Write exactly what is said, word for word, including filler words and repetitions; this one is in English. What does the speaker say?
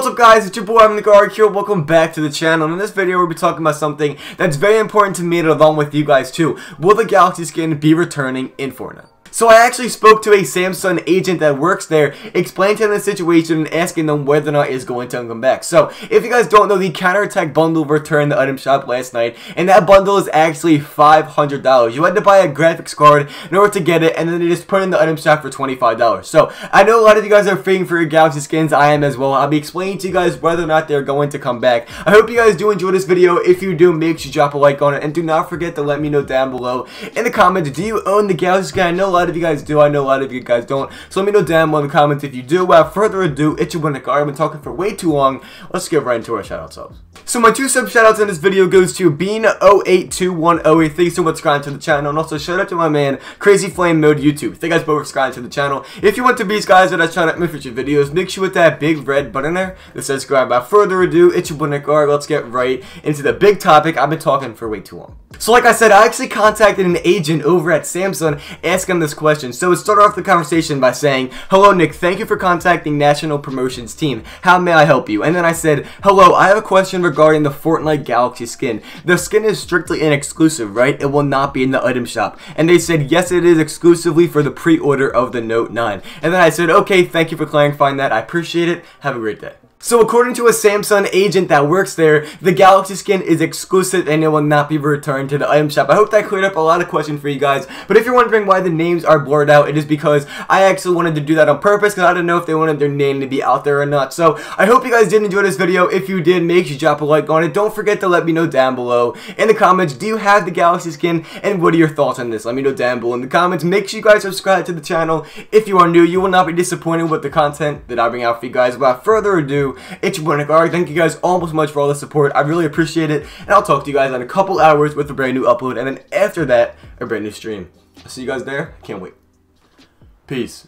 What's up, guys? It's your boy, I'm NickArg here. Welcome back to the channel. And in this video, we'll be talking about something that's very important to me and along with you guys too. Will the Galaxy skin be returning in Fortnite? So I actually spoke to a Samsung agent that works there, explaining to them the situation and asking them whether or not it's going to come back. So if you guys don't know, the Counter-Attack bundle returned the item shop last night, and that bundle is actually five hundred dollars. You had to buy a graphics card in order to get it, and then they just put it in the item shop for twenty-five dollars. So I know a lot of you guys are fighting for your Galaxy skins. I am as well. I'll be explaining to you guys whether or not they're going to come back. I hope you guys do enjoy this video. If you do, make sure you drop a like on it, and do not forget to let me know down below in the comments, do you own the Galaxy skin? I know a lot of you guys do, I know a lot of you guys don't, so let me know down below in the comments if you do. Without further ado, it's your boy NickArg. I've been talking for way too long, let's get right into our shoutouts. So my two sub shoutouts in this video goes to Bean zero eight two one zero eight, thank you so much for subscribing to the channel, and also shout out to my man Crazy Flame Mode YouTube, thank you guys both for subscribing to the channel. If you want to be these guys that I shout out my future videos, make sure you hit that big red button there that says subscribe. Without further ado, it's your boy NickArg. Let's get right into the big topic, I've been talking for way too long. So like I said, I actually contacted an agent over at Samsung asking him this question. So it started off the conversation by saying, "Hello Nick, thank you for contacting National Promotions team. How may I help you?" And then I said, "Hello, I have a question regarding the Fortnite Galaxy skin. The skin is strictly an exclusive, right? It will not be in the item shop." And they said, "Yes, it is exclusively for the pre-order of the Note nine. And then I said, "Okay, thank you for clarifying that. I appreciate it. Have a great day." So according to a Samsung agent that works there, the Galaxy skin is exclusive and it will not be returned to the item shop. I hope that cleared up a lot of questions for you guys, but if you're wondering why the names are blurred out, it is because I actually wanted to do that on purpose because I didn't know if they wanted their name to be out there or not. So I hope you guys did enjoy this video. If you did, make sure you drop a like on it. Don't forget to let me know down below in the comments, do you have the Galaxy skin and what are your thoughts on this? Let me know down below in the comments. Make sure you guys subscribe to the channel. If you are new, you will not be disappointed with the content that I bring out for you guys. Without further ado, it's your boy NickArg. Thank you guys all so much for all the support. I really appreciate it. And I'll talk to you guys in a couple hours with a brand new upload. And then after that, a brand new stream. I'll see you guys there. Can't wait. Peace.